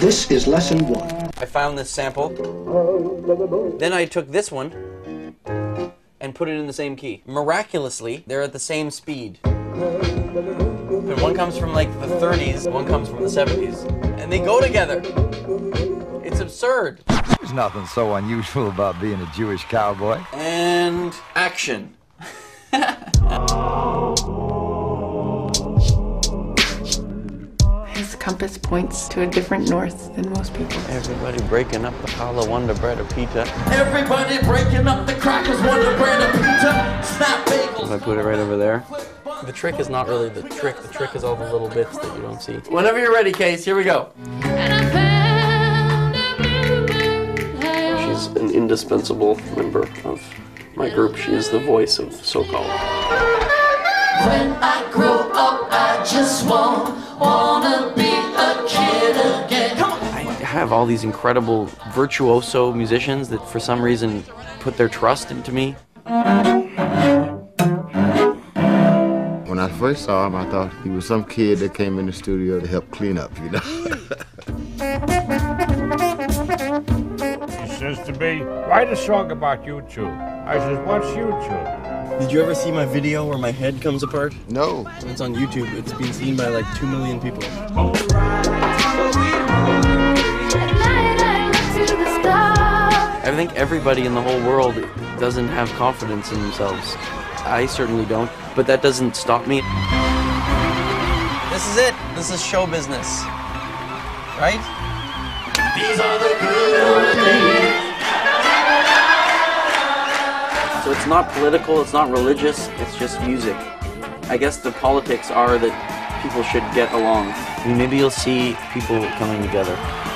This is lesson one. I found this sample. Then I took this one and put it in the same key. Miraculously, they're at the same speed. And one comes from like the 30s, one comes from the 70s. And they go together. It's absurd. There's nothing so unusual about being a Jewish cowboy. And action. His compass points to a different north than most people. Everybody breaking up the challah Wonder Bread or pita. Everybody breaking up the crackers Wonder Bread or pita. Snap bagels. I put it right over there. The trick is not really the trick. The trick is all the little bits that you don't see. Whenever you're ready, Case, here we go. She's an indispensable member of my group. She is the voice of Socalled. When I grow up, I just wanna be a kid again. I have all these incredible virtuoso musicians that for some reason put their trust into me. When I first saw him, I thought he was some kid that came in the studio to help clean up, you know? He says to me, write a song about you two. I says, what's you two? Did you ever see my video where my head comes apart? No. It's on YouTube. It's been seen by like 2 million people. I think everybody in the whole world doesn't have confidence in themselves. I certainly don't, but that doesn't stop me. This is it. This is show business, right? These are the good days. So it's not political, it's not religious, it's just music. I guess the politics are that people should get along. I mean, maybe you'll see people coming together.